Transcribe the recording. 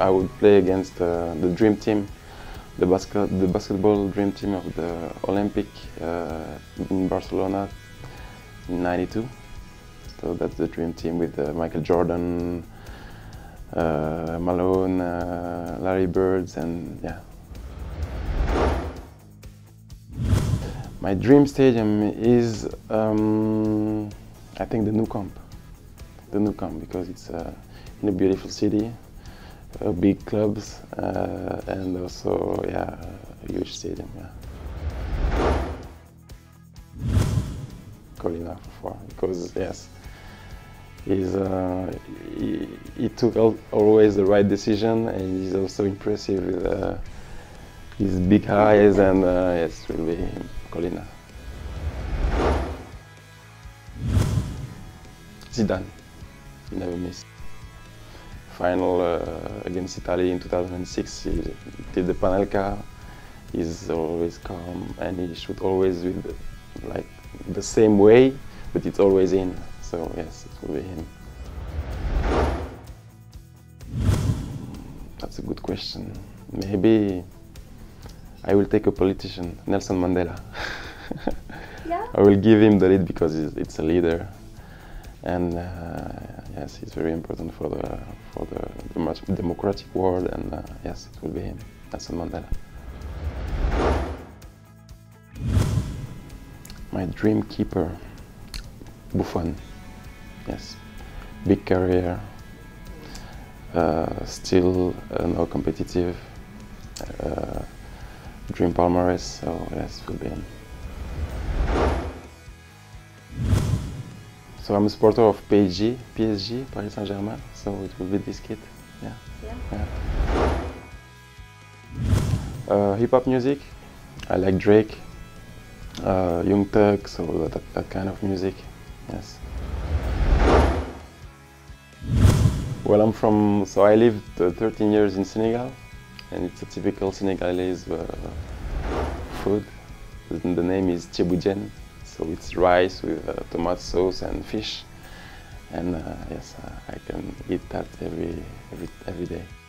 I would play against the dream team, the basketball dream team of the Olympic in Barcelona in '92. So that's the dream team with Michael Jordan, Malone, Larry Bird, and yeah. My dream stadium is, I think, the Nou Camp. The Nou Camp, because it's in a beautiful city, big clubs, and also, yeah, a huge stadium. Yeah. Colina, for because yes, he took always the right decision, and he's also impressive with his big eyes, and yes, it will be Colina. Zidane, he never missed. Final against Italy in 2006, he did the Panenka. He's always calm, and he should always with like the same way, but it's always in. So yes, it will be him. That's a good question. Maybe I will take a politician, Nelson Mandela. Yeah. I will give him the lead because it's a leader, and yes, he's very important for the democratic world, and yes, it will be him, Nelson Mandela. My dream keeper, Buffon. Yes, big career, still now competitive. Dream palmarès, so yes, it will be him. So I'm a supporter of PSG, Paris Saint-Germain, so it will be this kid. Yeah. Yeah. Yeah. Hip-hop music, I like Drake, Young Thug, so that kind of music, yes. Well, I'm from, so I lived 13 years in Senegal. And it's a typical Senegalese food. The name is Thieboudienne, so it's rice with tomato sauce and fish. And yes, I can eat that every day.